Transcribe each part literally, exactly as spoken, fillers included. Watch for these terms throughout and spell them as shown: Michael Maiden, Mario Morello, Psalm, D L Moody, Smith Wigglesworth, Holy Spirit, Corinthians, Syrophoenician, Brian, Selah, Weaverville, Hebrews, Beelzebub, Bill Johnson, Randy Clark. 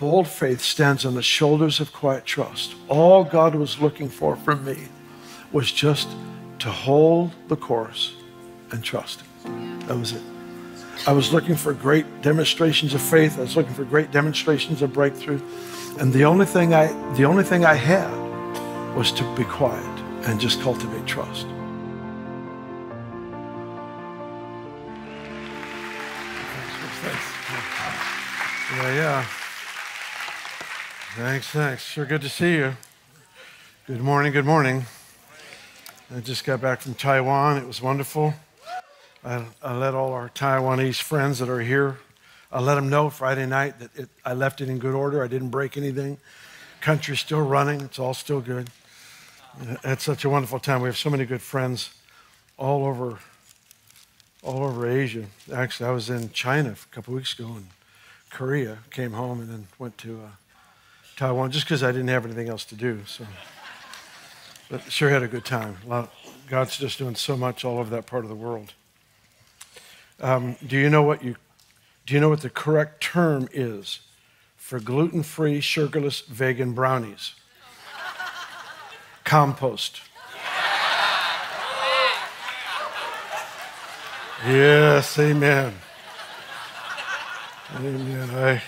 Bold faith stands on the shoulders of quiet trust. All God was looking for from me was just to hold the course and trust. That was it. I was looking for great demonstrations of faith. I was looking for great demonstrations of breakthrough. And the only thing I, the only thing I had was to be quiet and just cultivate trust. Yeah, yeah. Thanks, thanks. Sure good to see you. Good morning, good morning. I just got back from Taiwan. It was wonderful. I, I let all our Taiwanese friends that are here, I let them know Friday night that it, I left it in good order. I didn't break anything. Country's still running. It's all still good. It's such a wonderful time. We have so many good friends all over, all over Asia. Actually, I was in China a couple weeks ago and Korea, came home, and then went to uh, Taiwan just because I didn't have anything else to do. So, but sure had a good time. A lot of, God's just doing so much all over that part of the world. Um, do you know what you? Do you know what the correct term is for gluten-free, sugarless, vegan brownies? Compost. Yes, amen. Amen. I,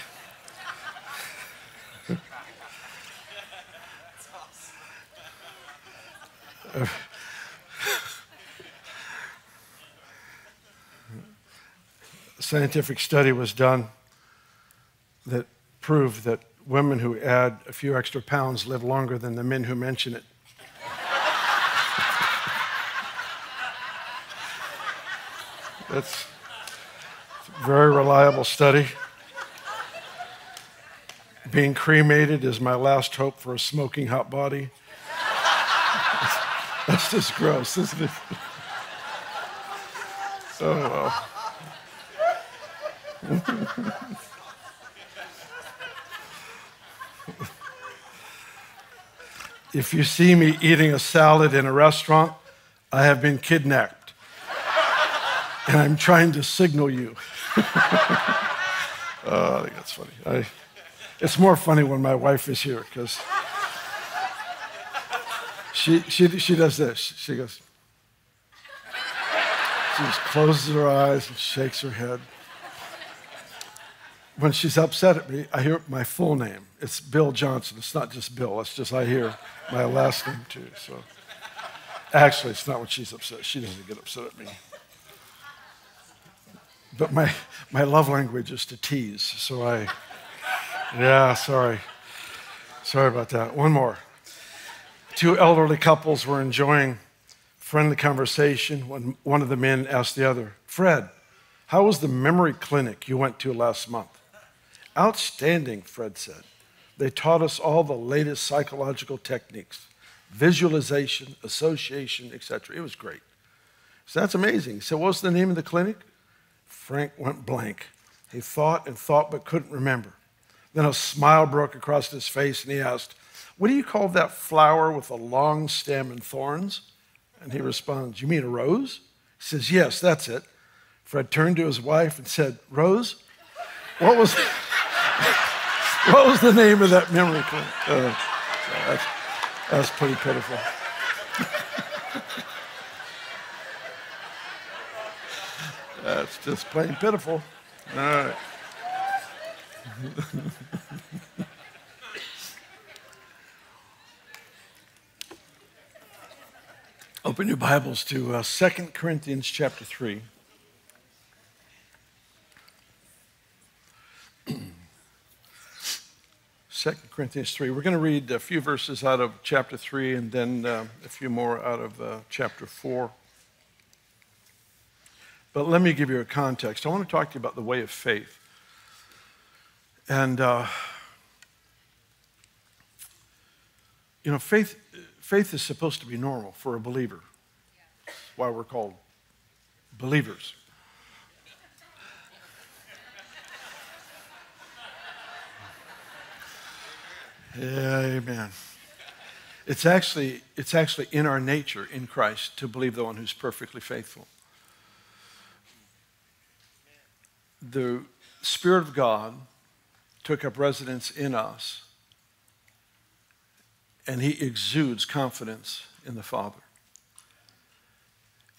a scientific study was done that proved that women who add a few extra pounds live longer than the men who mention it. That's very reliable study. Being cremated is my last hope for a smoking hot body. That's just gross, isn't it? Oh, well. If you see me eating a salad in a restaurant, I have been kidnapped. And I'm trying to signal you. uh, I think that's funny. I, it's more funny when my wife is here because she, she, she does this. She goes, she just closes her eyes and shakes her head. When she's upset at me, I hear my full name. It's Bill Johnson. It's not just Bill. It's just I hear my last name too. So actually, it's not when she's upset. She doesn't get upset at me. But my, my love language is to tease, so I, yeah, sorry. Sorry about that. One more. Two elderly couples were enjoying friendly conversation when one of the men asked the other, "Fred, how was the memory clinic you went to last month?" "Outstanding," Fred said. "They taught us all the latest psychological techniques, visualization, association, et cetera. It was great." So that's amazing. He said, "What was the name of the clinic?" Frank went blank. He thought and thought but couldn't remember. Then a smile broke across his face and he asked, "What do you call that flower with a long stem and thorns?" And he responds, "You mean a rose?" He says, "Yes, that's it." Fred turned to his wife and said, "Rose, what was, what was the name of that memory clinic?" Uh, that's, that's pretty pitiful. That's just plain pitiful. All right. Open your Bibles to uh, Second Corinthians chapter three. Second Corinthians three. We're going to read a few verses out of chapter three and then uh, a few more out of uh, chapter four. But let me give you a context. I want to talk to you about the way of faith. And, uh, you know, faith, faith is supposed to be normal for a believer. That's why we're called believers. Yeah, amen. It's actually, it's actually in our nature, in Christ, to believe the one who's perfectly faithful. The Spirit of God took up residence in us, and he exudes confidence in the Father.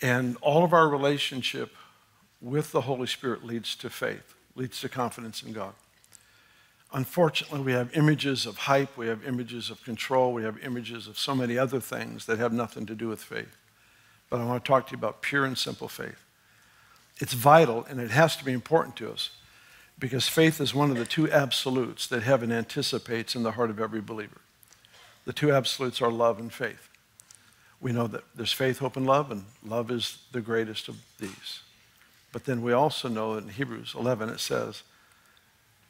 And all of our relationship with the Holy Spirit leads to faith, leads to confidence in God. Unfortunately, we have images of hype, we have images of control, we have images of so many other things that have nothing to do with faith. But I want to talk to you about pure and simple faith. It's vital and it has to be important to us because faith is one of the two absolutes that heaven anticipates in the heart of every believer. The two absolutes are love and faith. We know that there's faith, hope, and love, and love is the greatest of these. But then we also know that in Hebrews eleven it says,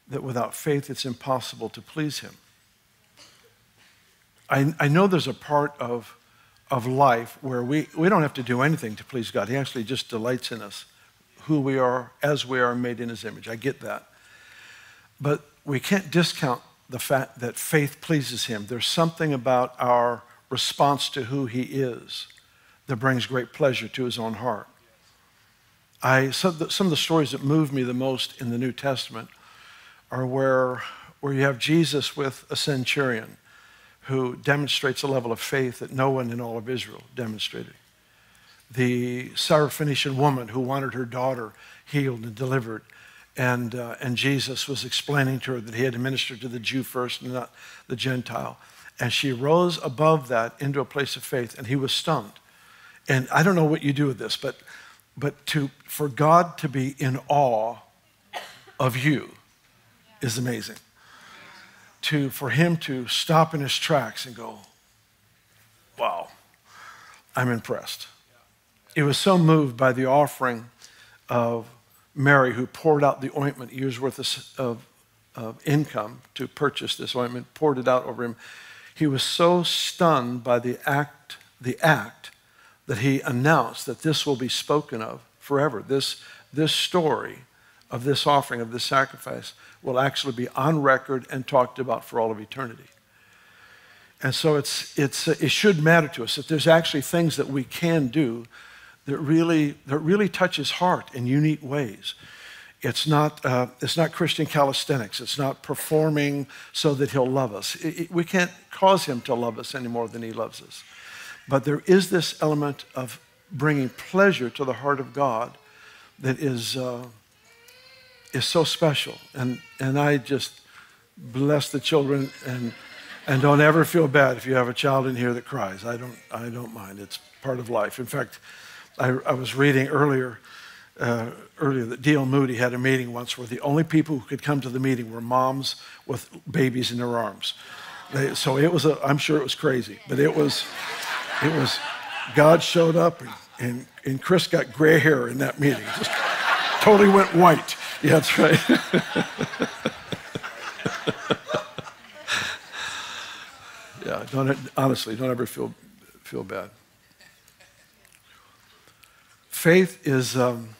that without faith, it's impossible to please him. I, I know there's a part of, of life where we, we don't have to do anything to please God. He actually just delights in us, who we are, as we are made in his image. I get that. But we can't discount the fact that faith pleases him. There's something about our response to who he is that brings great pleasure to his own heart. I, some of the stories that move me the most in the New Testament are where, where you have Jesus with a centurion who demonstrates a level of faith that no one in all of Israel demonstrated. The Syrophoenician woman who wanted her daughter healed and delivered, and, uh, and Jesus was explaining to her that he had to minister to the Jew first and not the Gentile. And she rose above that into a place of faith, and he was stunned. And I don't know what you do with this, but, but to, for God to be in awe of you, is amazing. To, for him to stop in his tracks and go, wow, I'm impressed. It was so moved by the offering of Mary, who poured out the ointment, a year's worth of, of income to purchase this ointment, poured it out over him. He was so stunned by the act, the act that he announced that this will be spoken of forever. This, this story of this offering, of this sacrifice, will actually be on record and talked about for all of eternity. And so it's, it's, it should matter to us that there's actually things that we can do that really, that really touch his heart in unique ways. It's not, uh, it's not Christian calisthenics. It's not performing so that he'll love us. It, it, we can't cause him to love us any more than he loves us. But there is this element of bringing pleasure to the heart of God that is... Uh, is so special, and, and I just bless the children, and, and don't ever feel bad if you have a child in here that cries. I don't, I don't mind, it's part of life. In fact, I, I was reading earlier, uh, earlier that D L Moody had a meeting once where the only people who could come to the meeting were moms with babies in their arms. They, so it was, a, I'm sure it was crazy, but it was, it was God showed up, and, and, and Chris got gray hair in that meeting, just totally went white. Yeah, that's right. Yeah, don't, honestly, don't ever feel, feel bad. Faith is, um,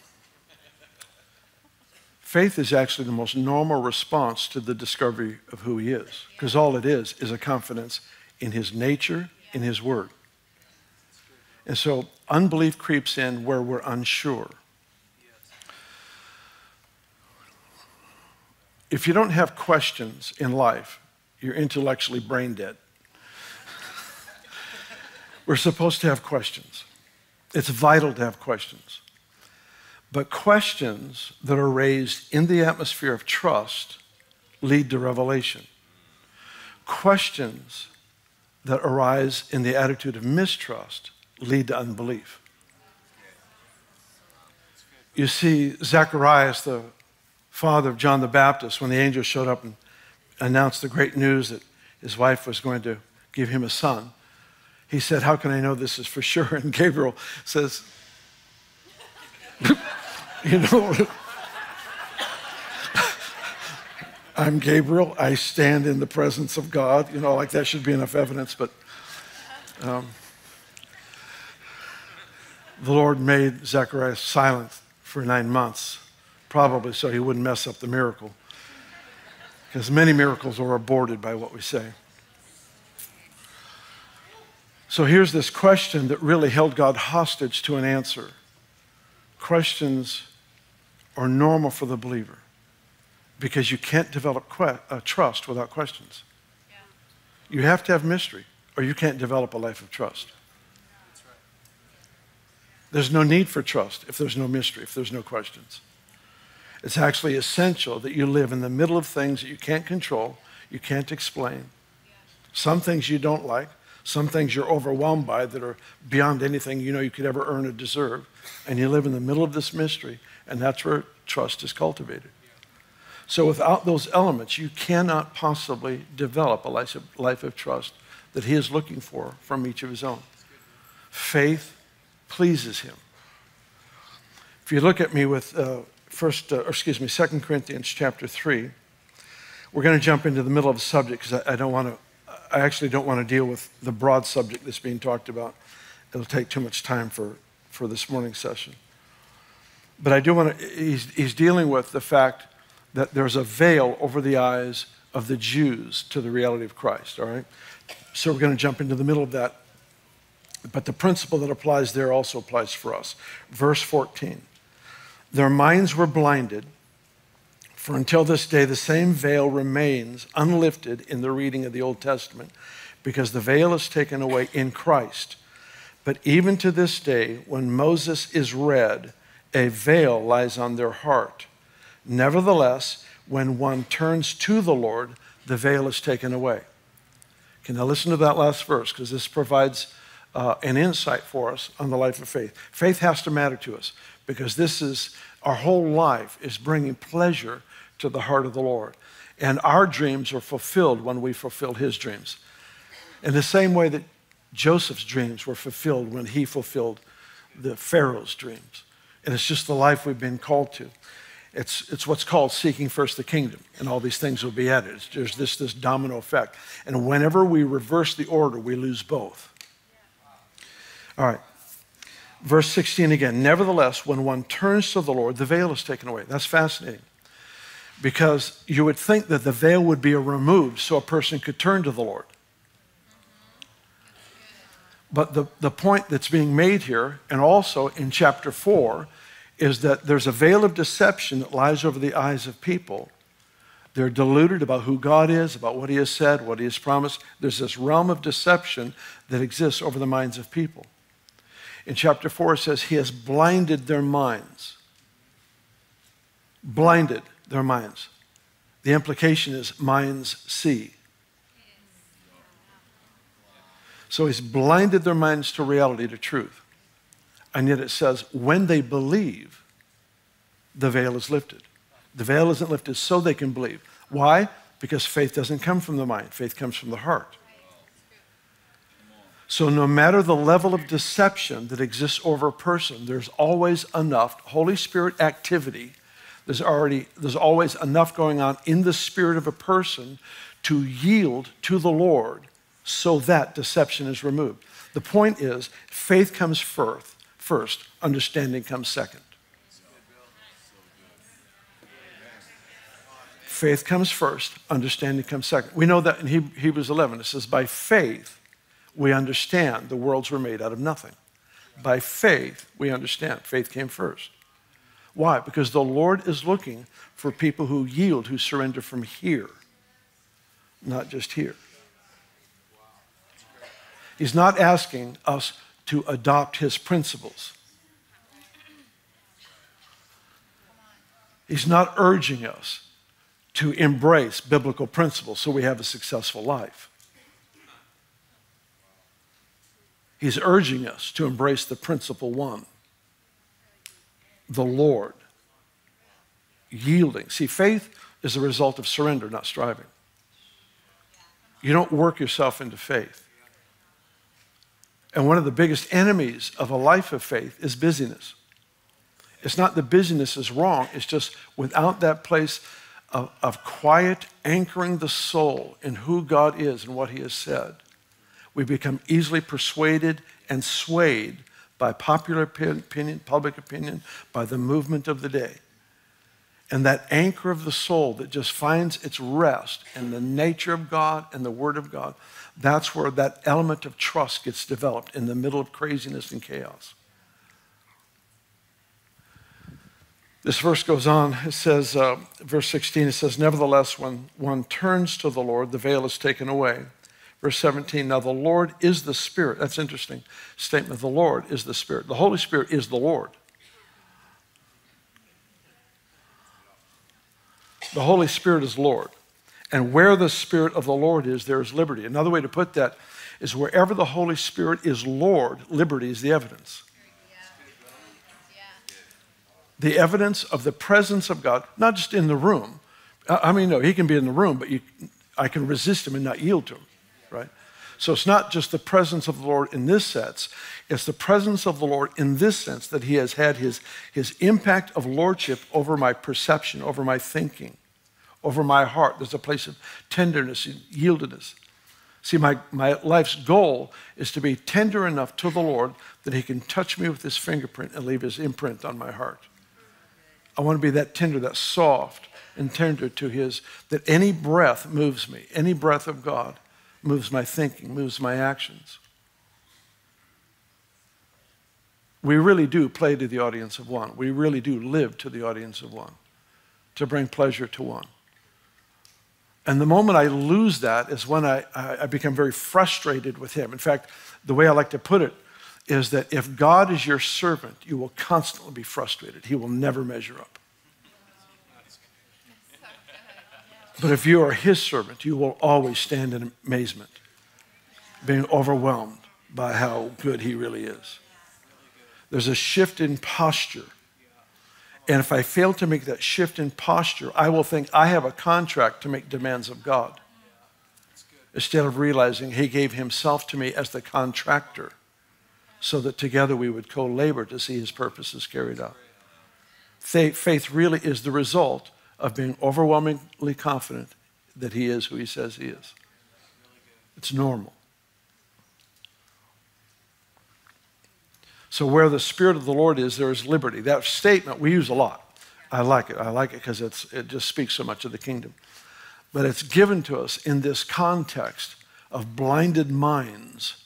faith is actually the most normal response to the discovery of who he is, because all it is is a confidence in his nature, in his word. And so unbelief creeps in where we're unsure. If you don't have questions in life, you're intellectually brain dead. We're supposed to have questions. It's vital to have questions. But questions that are raised in the atmosphere of trust lead to revelation. Questions that arise in the attitude of mistrust lead to unbelief. You see, Zacharias, the father of John the Baptist, when the angel showed up and announced the great news that his wife was going to give him a son, he said, how can I know this is for sure? And Gabriel says, you know, I'm Gabriel, I stand in the presence of God. You know, like that should be enough evidence, but um, the Lord made Zacharias silent for nine months. Probably so he wouldn't mess up the miracle, because many miracles are aborted by what we say. So here's this question that really held God hostage to an answer. Questions are normal for the believer. because you can't develop que- uh, trust without questions. Yeah. You have to have mystery, or you can't develop a life of trust. That's right. There's no need for trust if there's no mystery, if there's no questions. It's actually essential that you live in the middle of things that you can't control, you can't explain. Some things you don't like, some things you're overwhelmed by that are beyond anything you know you could ever earn or deserve, and you live in the middle of this mystery, and that's where trust is cultivated. So without those elements, you cannot possibly develop a life of, life of trust that he is looking for from each of his own. Faith pleases him. If you look at me with uh, first, uh, or excuse me, Second Corinthians chapter three, we're going to jump into the middle of a subject because I, I don't want to. I actually don't want to deal with the broad subject that's being talked about. It'll take too much time for, for this morning's session. But I do want to, he's, he's dealing with the fact that there's a veil over the eyes of the Jews to the reality of Christ, all right? So we're going to jump into the middle of that. But the principle that applies there also applies for us. Verse fourteen, their minds were blinded, for until this day, the same veil remains unlifted in the reading of the Old Testament, because the veil is taken away in Christ. But even to this day, when Moses is read, a veil lies on their heart. Nevertheless, when one turns to the Lord, the veil is taken away. Okay, now listen to that last verse, because this provides uh, an insight for us on the life of faith. Faith has to matter to us, because this is, our whole life is bringing pleasure to the heart of the Lord. And our dreams are fulfilled when we fulfill his dreams. In the same way that Joseph's dreams were fulfilled when he fulfilled the Pharaoh's dreams. And it's just the life we've been called to. It's, it's what's called seeking first the kingdom, and all these things will be added. It's, there's this, this domino effect. And whenever we reverse the order, we lose both. All right. Verse sixteen again, nevertheless, when one turns to the Lord, the veil is taken away. That's fascinating, because you would think that the veil would be removed so a person could turn to the Lord. But the, the point that's being made here, and also in chapter four, is that there's a veil of deception that lies over the eyes of people. They're deluded about who God is, about what he has said, what he has promised. There's this realm of deception that exists over the minds of people. In chapter four, it says, he has blinded their minds. Blinded their minds. The implication is minds see. So he's blinded their minds to reality, to truth. And yet it says, when they believe, the veil is lifted. The veil isn't lifted so they can believe. Why? Because faith doesn't come from the mind. Faith comes from the heart. So no matter the level of deception that exists over a person, there's always enough Holy Spirit activity. There's, already, there's always enough going on in the spirit of a person to yield to the Lord so that deception is removed. The point is, faith comes first, first understanding comes second. Faith comes first, understanding comes second. We know that in Hebrews eleven, it says, by faith, we understand the worlds were made out of nothing. By faith, we understand. Faith came first. Why? Because the Lord is looking for people who yield, who surrender from here, not just here. He's not asking us to adopt his principles. He's not urging us to embrace biblical principles so we have a successful life. He's urging us to embrace the principal one, the Lord, yielding. See, faith is the result of surrender, not striving. You don't work yourself into faith. And one of the biggest enemies of a life of faith is busyness. It's not that busyness is wrong, it's just without that place of, of quiet, anchoring the soul in who God is and what he has said, we become easily persuaded and swayed by popular opinion, public opinion, by the movement of the day. And that anchor of the soul that just finds its rest in the nature of God and the Word of God, that's where that element of trust gets developed in the middle of craziness and chaos. This verse goes on. It says, uh, verse sixteen, it says, nevertheless, when one turns to the Lord, the veil is taken away. Verse seventeen, now the Lord is the Spirit. That's an interesting statement. The Lord is the Spirit. The Holy Spirit is the Lord. The Holy Spirit is Lord. And where the Spirit of the Lord is, there is liberty. Another way to put that is wherever the Holy Spirit is Lord, liberty is the evidence. The evidence of the presence of God, not just in the room. I mean, no, he can be in the room, but you, I can resist him and not yield to him, right? So it's not just the presence of the Lord in this sense. It's the presence of the Lord in this sense that he has had his, his impact of lordship over my perception, over my thinking, over my heart. There's a place of tenderness and yieldedness. See, my, my life's goal is to be tender enough to the Lord that he can touch me with his fingerprint and leave his imprint on my heart. I want to be that tender, that soft and tender to his, that any breath moves me. Any breath of God moves my thinking, moves my actions. We really do play to the audience of one. We really do live to the audience of one, to bring pleasure to one. And the moment I lose that is when I, I become very frustrated with him. In fact, the way I like to put it, is that if God is your servant, you will constantly be frustrated. He will never measure up. But if you are his servant, you will always stand in amazement, being overwhelmed by how good he really is. There's a shift in posture. And if I fail to make that shift in posture, I will think I have a contract to make demands of God, instead of realizing he gave himself to me as the contractor, so that together we would co-labor to see his purposes carried out. Faith really is the result of being overwhelmingly confident that he is who he says he is. It's normal. So where the Spirit of the Lord is, there is liberty. That statement we use a lot. I like it. I like it because it's, it just speaks so much of the kingdom. But it's given to us in this context of blinded minds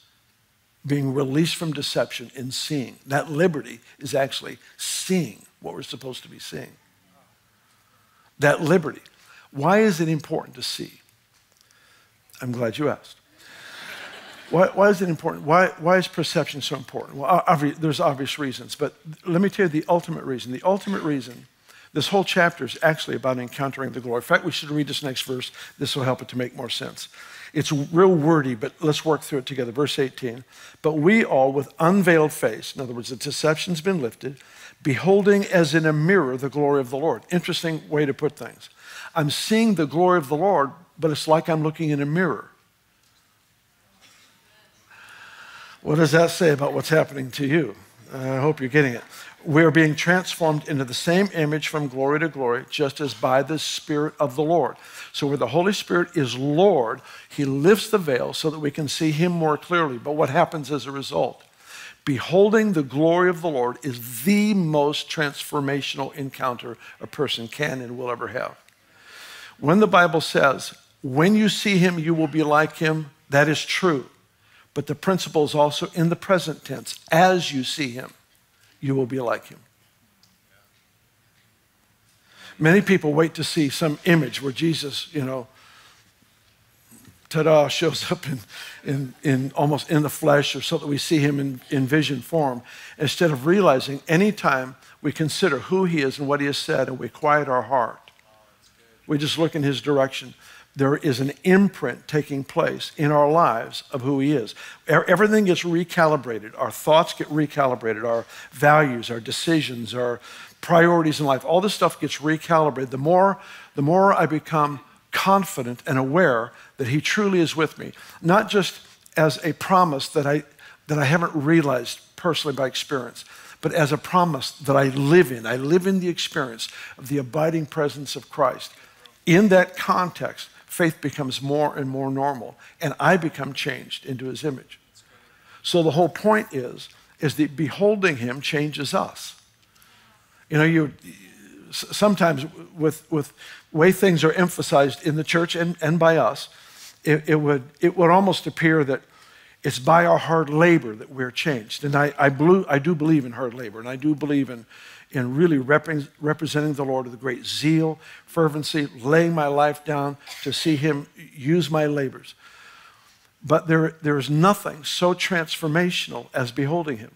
being released from deception and seeing. That liberty is actually seeing what we're supposed to be seeing. That liberty. Why is it important to see? I'm glad you asked. Why, why is it important? Why, why is perception so important? Well, obvious, there's obvious reasons, but let me tell you the ultimate reason. The ultimate reason, this whole chapter is actually about encountering the glory. In fact, we should read this next verse. This will help it to make more sense. It's real wordy, but let's work through it together. Verse eighteen, but we all with unveiled face, in other words, the deception's been lifted, beholding as in a mirror the glory of the Lord. Interesting way to put things. I'm seeing the glory of the Lord, but it's like I'm looking in a mirror. What does that say about what's happening to you? I hope you're getting it. We're being transformed into the same image from glory to glory, just as by the Spirit of the Lord. So where the Holy Spirit is Lord, he lifts the veil so that we can see him more clearly. But what happens as a result? Beholding the glory of the Lord is the most transformational encounter a person can and will ever have. When the Bible says, when you see him, you will be like him, that is true. But the principle is also in the present tense. As you see him, you will be like him. Many people wait to see some image where Jesus, you know, ta-da, shows up in, in, in almost in the flesh, or so that we see him in, in vision form, instead of realizing any time we consider who he is and what he has said and we quiet our heart, we just look in his direction, there is an imprint taking place in our lives of who he is. Everything gets recalibrated. Our thoughts get recalibrated. Our values, our decisions, our priorities in life, all this stuff gets recalibrated. The more, the more I become confident and aware that he truly is with me, not just as a promise that I, that I haven't realized personally by experience, but as a promise that I live in. I live in the experience of the abiding presence of Christ. In that context, faith becomes more and more normal, and I become changed into his image. So the whole point is, is that beholding him changes us. You know, you sometimes with, with the way things are emphasized in the church and, and by us, it, it, would, it would almost appear that It's by our hard labor that we're changed. And I, I, blew, I do believe in hard labor, and I do believe in, in really rep representing the Lord with a great zeal, fervency, laying my life down to see him use my labors. But there, there is nothing so transformational as beholding him.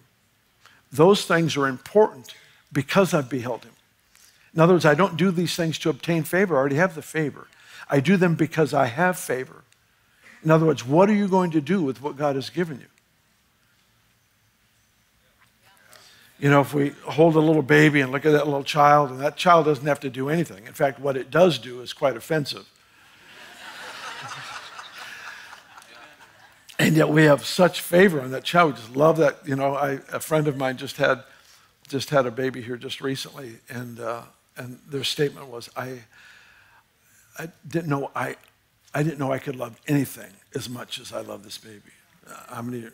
Those things are important because I've beheld him. In other words, I don't do these things to obtain favor. I already have the favor. I do them because I have favor. In other words, what are you going to do with what God has given you? You know, if we hold a little baby and look at that little child, and that child doesn't have to do anything. In fact, what it does do is quite offensive. And yet we have such favor on that child. We just love that. You know, I, a friend of mine just had, just had a baby here just recently, and, uh, and their statement was, I, I didn't know I... I didn't know I could love anything as much as I love this baby. Uh, how many? Yeah.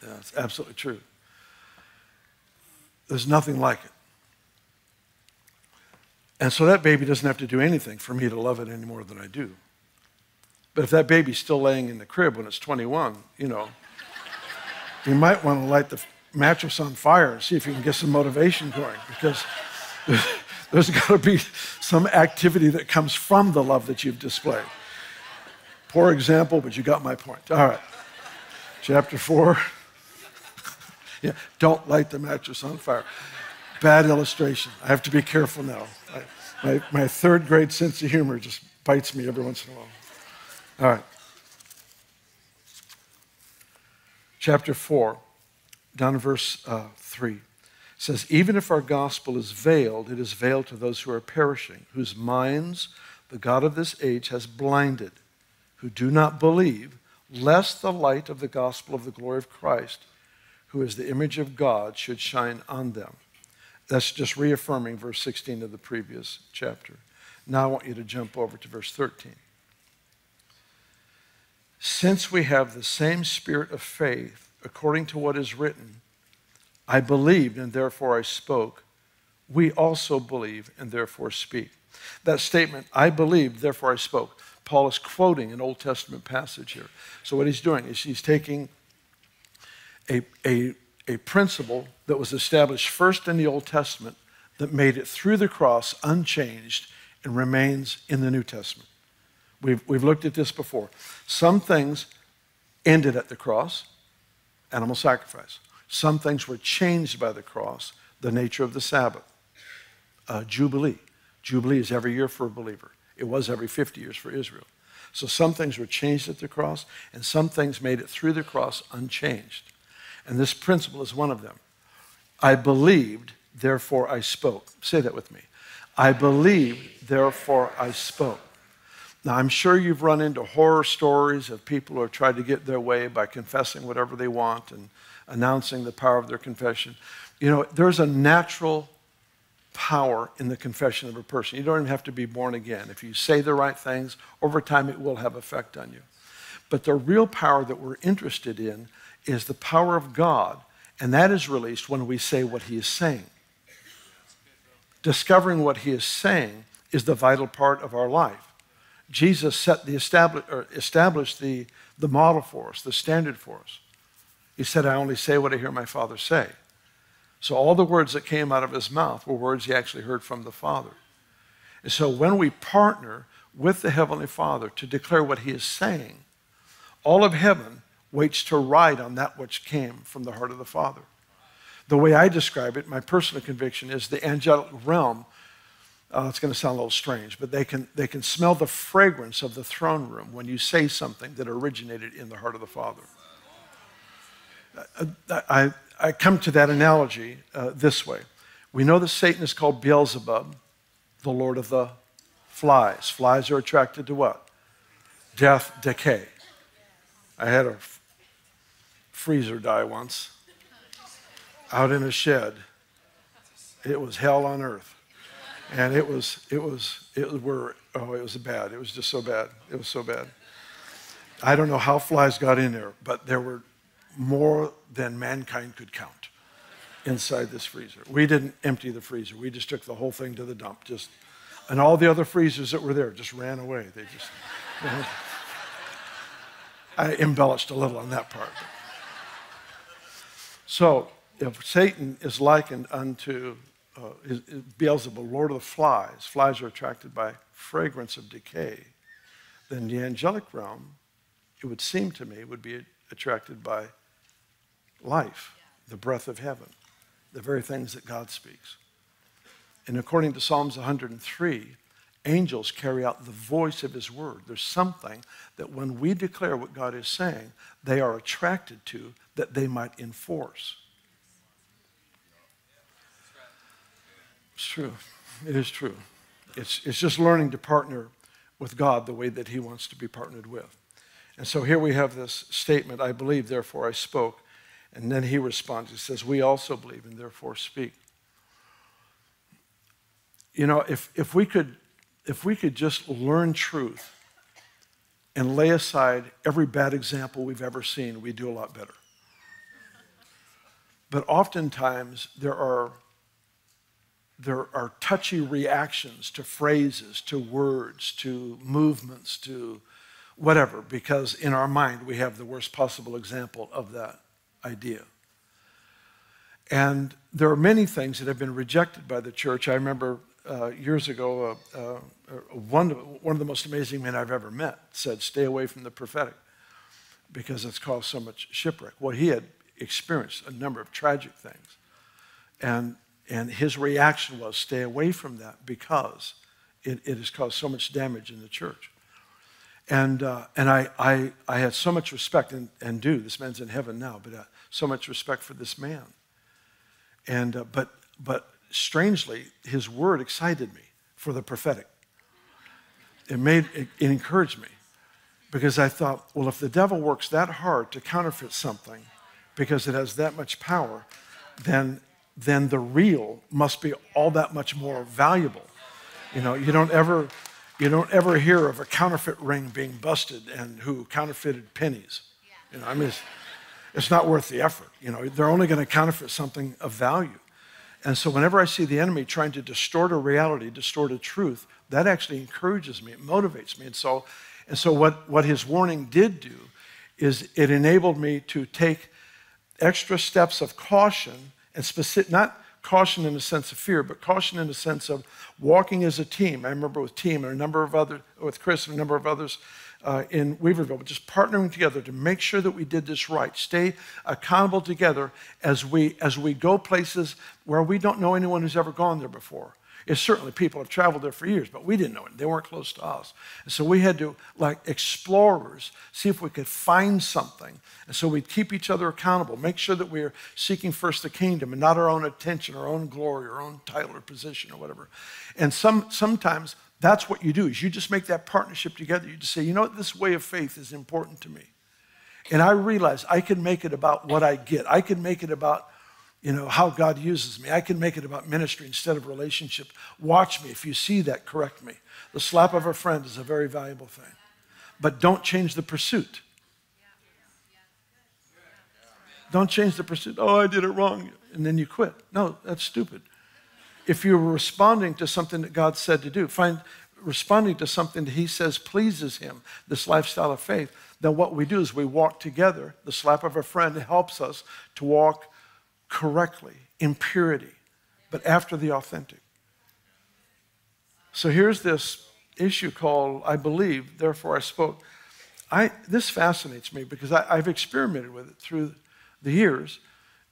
Yeah, it's absolutely true. There's nothing like it. And so that baby doesn't have to do anything for me to love it any more than I do. But if that baby's still laying in the crib when it's twenty-one, you know, you might want to light the mattress on fire and see if you can get some motivation going, because there's got to be some activity that comes from the love that you've displayed. Poor example, but you got my point. All right. Chapter four. Yeah, don't light the mattress on fire. Bad illustration. I have to be careful now. I, my, my third grade sense of humor just bites me every once in a while. All right. Chapter four, down to verse uh, three. It says, even if our gospel is veiled, it is veiled to those who are perishing, whose minds the God of this age has blinded, who do not believe, lest the light of the gospel of the glory of Christ, who is the image of God, should shine on them. That's just reaffirming verse sixteen of the previous chapter. Now I want you to jump over to verse thirteen. Since we have the same spirit of faith, according to what is written, I believed and therefore I spoke, we also believe and therefore speak. That statement, I believed, therefore I spoke. Paul is quoting an Old Testament passage here. So what he's doing is he's taking a, a, a principle that was established first in the Old Testament that made it through the cross unchanged and remains in the New Testament. We've, we've looked at this before. Some things ended at the cross, animal sacrifice. Some things were changed by the cross, the nature of the Sabbath, uh, Jubilee. Jubilee is every year for a believer. It was every fifty years for Israel. So some things were changed at the cross, and some things made it through the cross unchanged. And this principle is one of them. I believed, therefore I spoke. Say that with me. I believed, therefore I spoke. Now, I'm sure you've run into horror stories of people who have tried to get their way by confessing whatever they want and announcing the power of their confession. You know, there's a natural power in the confession of a person. You don't even have to be born again. If you say the right things, over time it will have effect on you. But the real power that we're interested in is the power of God, and that is released when we say what he is saying. Discovering what he is saying is the vital part of our life. Jesus set the established, or established the, the model for us, the standard for us. He said, I only say what I hear my Father say. So all the words that came out of his mouth were words he actually heard from the Father. And so when we partner with the Heavenly Father to declare what he is saying, all of heaven waits to ride on that which came from the heart of the Father. The way I describe it, my personal conviction is the angelic realm, uh, it's going to sound a little strange, but they can, they can smell the fragrance of the throne room when you say something that originated in the heart of the Father. I, I, I come to that analogy uh, this way. We know that Satan is called Beelzebub, the Lord of the Flies. Flies are attracted to what? Death, decay. I had a freezer die once out in a shed. It was hell on earth. And it was, it was, it was, were, oh, it was bad. It was just so bad. It was so bad. I don't know how flies got in there, but there were more than mankind could count inside this freezer. We didn't empty the freezer. We just took the whole thing to the dump. Just, and all the other freezers that were there just ran away. They just. You know. I embellished a little on that part. So if Satan is likened unto uh, is, is Beelzebub, Lord of the Flies, flies are attracted by fragrance of decay, then the angelic realm, it would seem to me, would be attracted by life, the breath of heaven, the very things that God speaks. And according to Psalms one hundred and three, angels carry out the voice of his word. There's something that when we declare what God is saying, they are attracted to that they might enforce. It's true. It is true. It's, it's just learning to partner with God the way that he wants to be partnered with. And so here we have this statement, I believe, therefore I spoke. And then he responds, he says, we also believe and therefore speak. You know, if, if we could... If we could just learn truth and lay aside every bad example we've ever seen, we'd do a lot better. But oftentimes there are, there are touchy reactions to phrases, to words, to movements, to whatever, because in our mind we have the worst possible example of that idea. And there are many things that have been rejected by the church. I remember Uh, years ago, uh, uh, one, one of the most amazing men I've ever met said, stay away from the prophetic because it's caused so much shipwreck. Well, he had experienced a number of tragic things. And, and his reaction was, stay away from that because it, it has caused so much damage in the church. And, uh, and I, I, I had so much respect, and, and do, this man's in heaven now, but uh, so much respect for this man. And, uh, but, but, strangely, his word excited me for the prophetic. It made it, it encouraged me because I thought, well, if the devil works that hard to counterfeit something because it has that much power, then then the real must be all that much more valuable. You know, you don't ever you don't ever hear of a counterfeit ring being busted and who counterfeited pennies. You know, I mean, it's, it's not worth the effort. You know, they're only going to counterfeit something of value. And so whenever I see the enemy trying to distort a reality, distort a truth, that actually encourages me, it motivates me. And so, and so what, what his warning did do is it enabled me to take extra steps of caution, and specific, not caution in the sense of fear, but caution in the sense of walking as a team. I remember with team and a number of other, with Chris and a number of others uh, in Weaverville, but just partnering together to make sure that we did this right. Stay accountable together as we as we go places where we don't know anyone who's ever gone there before. It's certainly people have traveled there for years, but we didn't know it. They weren't close to us. And so we had to, like explorers, see if we could find something. And so we'd keep each other accountable, make sure that we are seeking first the kingdom and not our own attention, our own glory, our own title or position or whatever. And some, sometimes that's what you do, is you just make that partnership together. You just say, you know what, this way of faith is important to me. And I realize I can make it about what I get. I can make it about, you know, how God uses me. I can make it about ministry instead of relationship. Watch me. If you see that, correct me. The slap of a friend is a very valuable thing. But don't change the pursuit. Don't change the pursuit. Oh, I did it wrong. And then you quit. No, that's stupid. If you're responding to something that God said to do, find responding to something that he says pleases him, this lifestyle of faith, then what we do is we walk together. The slap of a friend helps us to walk correctly, impurity, but after the authentic. So here's this issue called, I believe, therefore I spoke. I, this fascinates me because I, I've experimented with it through the years,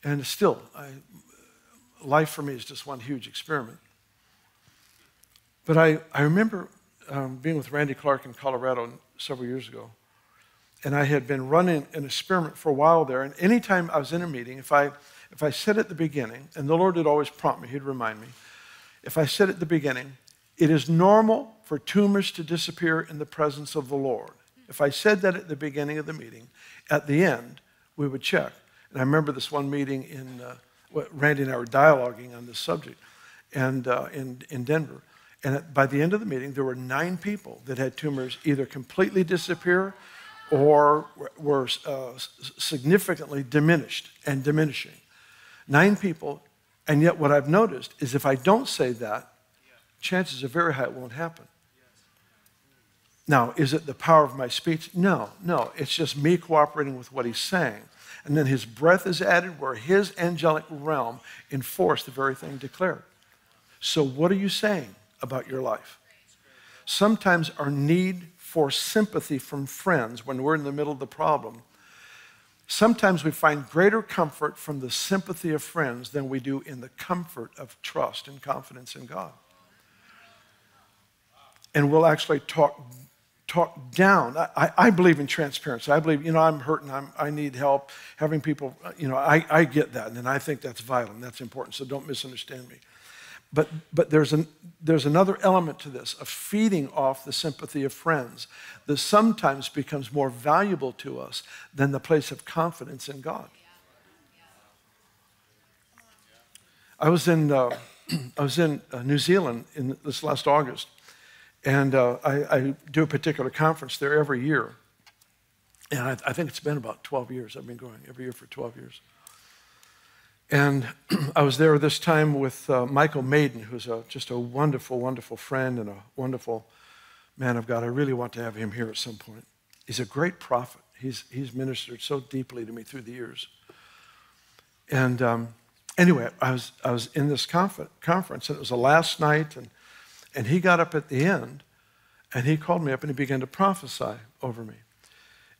and still, I, life for me is just one huge experiment. But I, I remember um, being with Randy Clark in Colorado several years ago, and I had been running an experiment for a while there, and anytime I was in a meeting, if I If I said at the beginning, and the Lord would always prompt me, he'd remind me, if I said at the beginning, it is normal for tumors to disappear in the presence of the Lord. If I said that at the beginning of the meeting, at the end, we would check. And I remember this one meeting in, uh, Randy and I were dialoguing on this subject and, uh, in, in Denver. And at, by the end of the meeting, there were nine people that had tumors either completely disappear or were uh, significantly diminished and diminishing. Nine people, and yet what I've noticed is if I don't say that, chances are very high it won't happen. Now, is it the power of my speech? No, no. It's just me cooperating with what he's saying. And then his breath is added where his angelic realm enforced the very thing declared. So what are you saying about your life? Sometimes our need for sympathy from friends when we're in the middle of the problem, sometimes we find greater comfort from the sympathy of friends than we do in the comfort of trust and confidence in God. And we'll actually talk talk down. I, I believe in transparency. I believe, you know, I'm hurting, I'm, I need help. Having people, you know, I, I get that, and I think that's vital, and that's important, so don't misunderstand me. But, but there's, an, there's another element to this, of feeding off the sympathy of friends that sometimes becomes more valuable to us than the place of confidence in God. I was in, uh, I was in uh, New Zealand in this last August, and uh, I, I do a particular conference there every year. And I, I think it's been about twelve years. I've been going every year for twelve years. And I was there this time with uh, Michael Maiden, who's a, just a wonderful, wonderful friend and a wonderful man of God. I really want to have him here at some point. He's a great prophet. He's, he's ministered so deeply to me through the years. And um, anyway, I was, I was in this conference, and it was the last night, and, and he got up at the end, and he called me up, and he began to prophesy over me.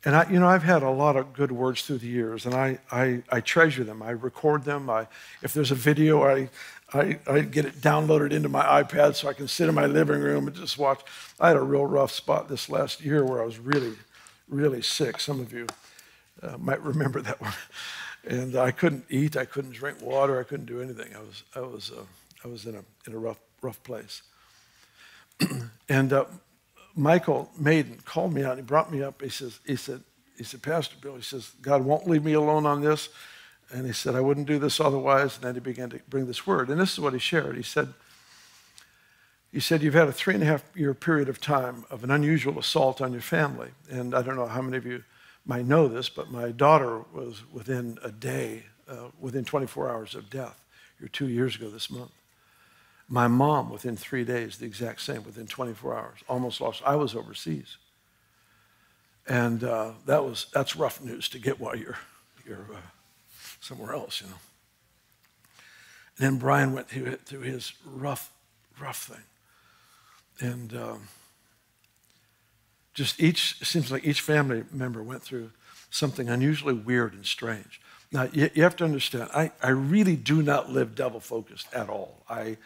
And, I, you know, I've had a lot of good words through the years, and I, I, I treasure them. I record them. I, if there's a video, I, I, I get it downloaded into my iPad so I can sit in my living room and just watch. I had a real rough spot this last year where I was really, really sick. Some of you uh, might remember that one. And I couldn't eat. I couldn't drink water. I couldn't do anything. I was, I was, uh, I was in a, in a rough, rough place. and... Uh, Michael Maiden called me out, and he brought me up. He says, he said, he said, Pastor Bill, he says, God won't leave me alone on this. And he said, I wouldn't do this otherwise. And then he began to bring this word. And this is what he shared. He said, he said, you've had a three and a half year period of time of an unusual assault on your family. And I don't know how many of you might know this, but my daughter was within a day, uh, within twenty-four hours of death. You're two years ago this month. My mom, within three days, the exact same, within twenty-four hours, almost lost. I was overseas. And uh, that was, that's rough news to get while you're, you're uh, somewhere else, you know. And then Brian went through, it, through his rough, rough thing. And um, just each, it seems like each family member went through something unusually weird and strange. Now, you, you have to understand, I, I really do not live devil-focused at all. I...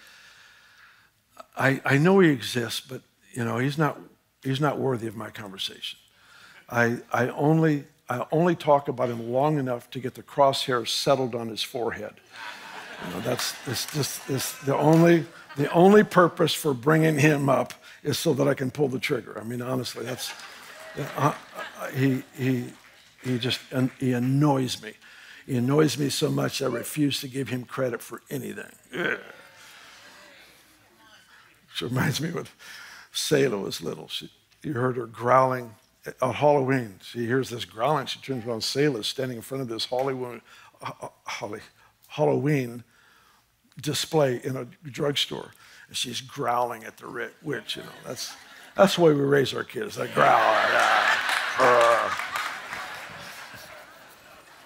I, I know he exists, but you know he's not he's not worthy of my conversation. I I only I only talk about him long enough to get the crosshairs settled on his forehead. You know, that's it's just it's the only the only purpose for bringing him up is so that I can pull the trigger. I mean, honestly, that's uh, he he he just he annoys me. He annoys me so much I refuse to give him credit for anything. Yeah. She reminds me when Selah was little. She, you heard her growling on Halloween. She hears this growling. She turns around. Selah standing in front of this Halloween, Halloween display in a drugstore, and she's growling at the witch. You know, that's that's the way we raise our kids. They growl. uh,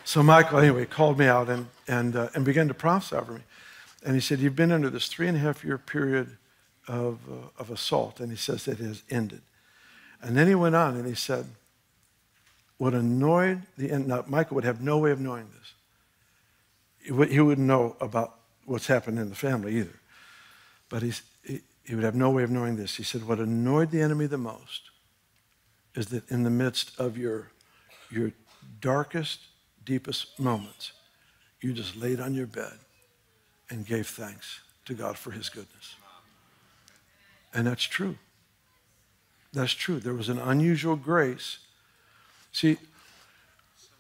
so Michael, anyway, called me out and and uh, and began to prophesy over me, and he said, "You've been under this three and a half year period." Of, uh, of assault, and he says it has ended. And then he went on and he said, what annoyed the end, now Michael would have no way of knowing this. He, would, he wouldn't know about what's happened in the family either, but he's, he, he would have no way of knowing this. He said, what annoyed the enemy the most is that in the midst of your, your darkest, deepest moments, you just laid on your bed and gave thanks to God for his goodness. And that's true. That's true. There was an unusual grace. See,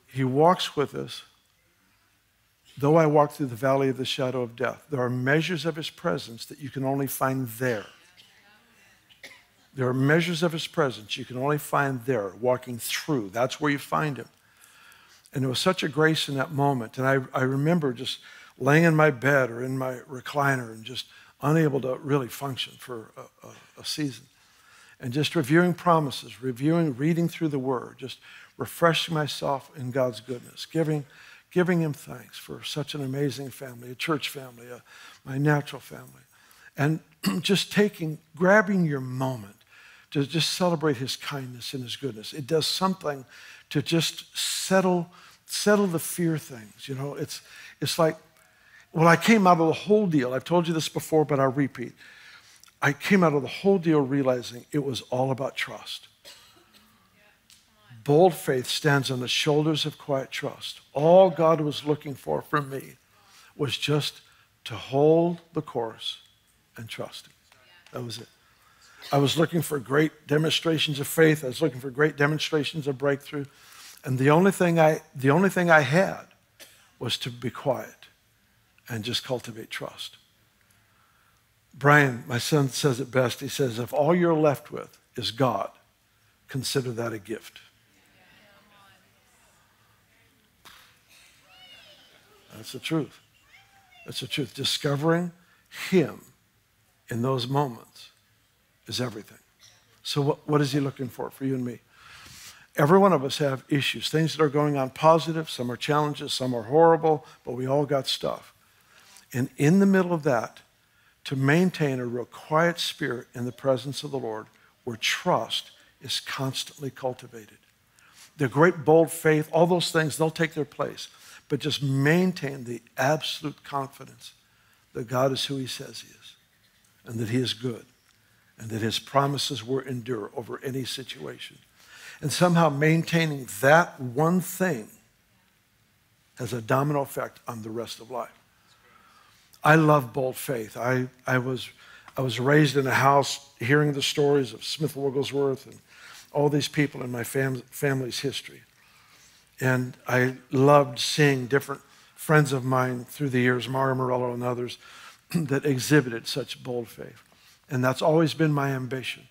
he walks with us. Though I walk through the valley of the shadow of death, there are measures of his presence that you can only find there. There are measures of his presence you can only find there, walking through. That's where you find him. And there was such a grace in that moment. And I, I remember just laying in my bed or in my recliner and just unable to really function for a, a, a season. and just reviewing promises, reviewing, reading through the Word, just refreshing myself in God's goodness, giving, giving Him thanks for such an amazing family, a church family, a, my natural family. And just taking, grabbing your moment to just celebrate His kindness and His goodness. It does something to just settle, settle the fear things. You know, it's, it's like, well, I came out of the whole deal. I've told you this before, but I'll repeat. I came out of the whole deal realizing it was all about trust. Bold faith stands on the shoulders of quiet trust. All God was looking for from me was just to hold the course and trust Him. That was it. I was looking for great demonstrations of faith. I was looking for great demonstrations of breakthrough. And the only thing I, the only thing I had was to be quiet and just cultivate trust. Brian, my son, says it best. He says, if all you're left with is God, consider that a gift. That's the truth. That's the truth. Discovering Him in those moments is everything. So what, what is He looking for, for you and me? Every one of us have issues, things that are going on positive. Some are challenges, some are horrible, but we all got stuff. And in the middle of that, to maintain a real quiet spirit in the presence of the Lord where trust is constantly cultivated. The great bold faith, all those things, they'll take their place, but just maintain the absolute confidence that God is who He says He is and that He is good and that His promises will endure over any situation. And somehow maintaining that one thing has a domino effect on the rest of life. I love bold faith. I, I, was, I was raised in a house hearing the stories of Smith Wigglesworth and all these people in my fam family's history. And I loved seeing different friends of mine through the years, Mario Morello and others, that exhibited such bold faith. And that's always been my ambition,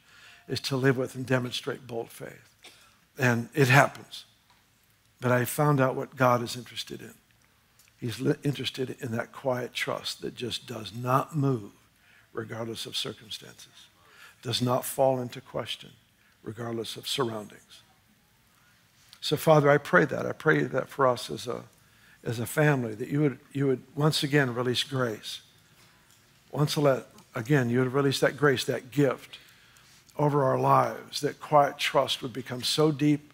is to live with and demonstrate bold faith. And it happens. But I found out what God is interested in. He's interested in that quiet trust that just does not move regardless of circumstances, does not fall into question regardless of surroundings. So, Father, I pray that. I pray that for us as a, as a family, that you would, you would once again release grace. Once again, you would release that grace, that gift over our lives, that quiet trust would become so deep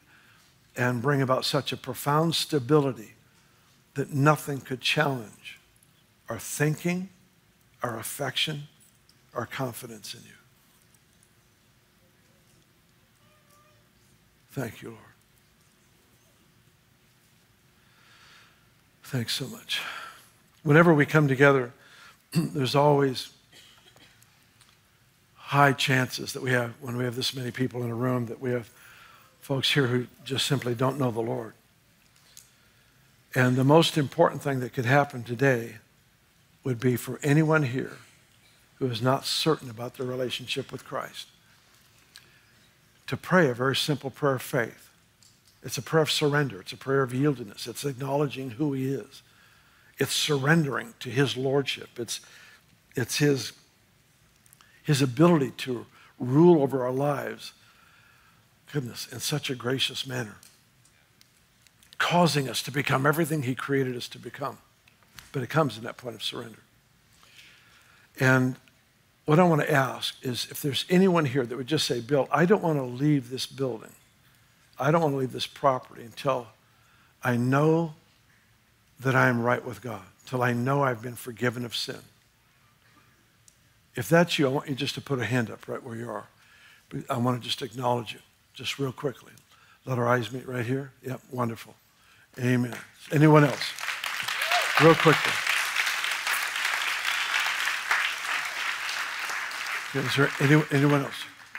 and bring about such a profound stability that nothing could challenge our thinking, our affection, our confidence in you. Thank you, Lord. Thanks so much. Whenever we come together, there's always high chances that we have, when we have this many people in a room, that we have folks here who just simply don't know the Lord. And the most important thing that could happen today would be for anyone here who is not certain about their relationship with Christ to pray a very simple prayer of faith. It's a prayer of surrender. It's a prayer of yieldedness. It's acknowledging who He is. It's surrendering to His lordship. It's, it's his, his ability to rule over our lives, goodness, in such a gracious manner, causing us to become everything He created us to become. But it comes in that point of surrender. And what I want to ask is if there's anyone here that would just say, Bill, I don't want to leave this building. I don't want to leave this property until I know that I am right with God, until I know I've been forgiven of sin. If that's you, I want you just to put a hand up right where you are. I want to just acknowledge you, just real quickly. Let our eyes meet right here. Yep, wonderful. Amen. Anyone else? Real quickly. Is there any, anyone else?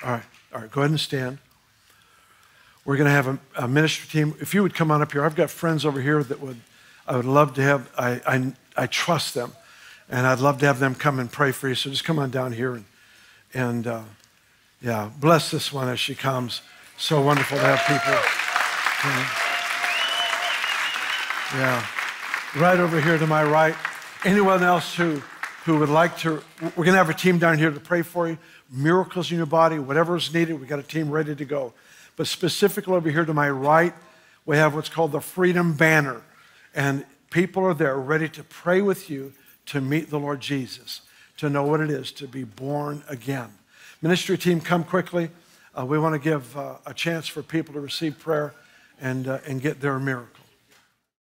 All right. All right. Go ahead and stand. We're going to have a, a ministry team. If you would come on up here. I've got friends over here that would, I would love to have, I, I, I trust them, and I'd love to have them come and pray for you. So just come on down here and, and uh, yeah, bless this one as she comes. So wonderful to have people. Yeah. Right over here to my right. Anyone else who, who would like to, we're going to have a team down here to pray for you. Miracles in your body, whatever is needed, we got a team ready to go. But specifically over here to my right, we have what's called the Freedom Banner. And people are there ready to pray with you to meet the Lord Jesus, to know what it is to be born again. Ministry team, come quickly. Uh, we want to give uh, a chance for people to receive prayer and, uh, and get their miracle.